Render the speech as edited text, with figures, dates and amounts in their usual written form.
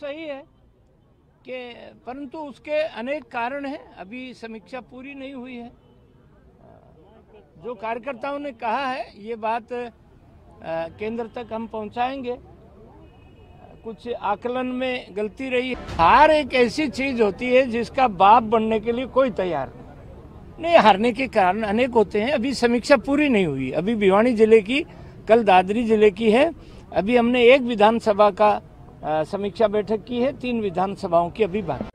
सही है कि परंतु उसके अनेक कारण हैं, अभी समीक्षा पूरी नहीं हुई है। जो कार्यकर्ताओं ने कहा है ये बात केंद्र तक हम पहुंचाएंगे। कुछ आकलन में गलती रही। हार एक ऐसी चीज होती है जिसका बाप बनने के लिए कोई तैयार नहीं। हारने के कारण अनेक होते हैं। अभी समीक्षा पूरी नहीं हुई। अभी भिवानी जिले की, कल दादरी जिले की है। अभी हमने एक विधानसभा का समीक्षा बैठक की है, 3 विधानसभाओं की अभी बात।